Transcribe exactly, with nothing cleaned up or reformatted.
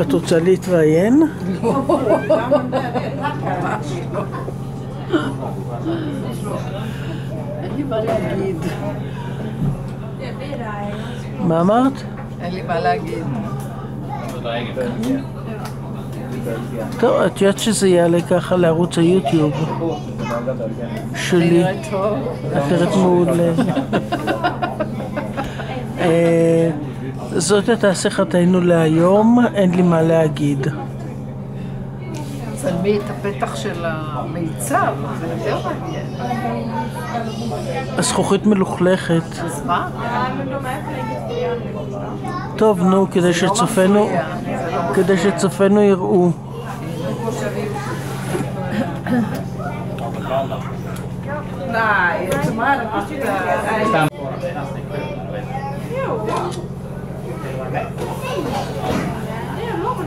את רוצה להתראיין? לא. אין לי מה להגיד. מה אמרת? אין לי מה להגיד. טוב, את יודעת שזה יעלה ככה לערוץ היוטיוב שלי. את נראית מעולה. זאת הייתה שיחתנו להיום, אין לי מה להגיד. צלמי את הפתח של המיצב, זה יותר מעניין. הזכוכית מלוכלכת. אז מה? טוב, נו, כדי שצופנו, כדי שצופנו יראו. Okay.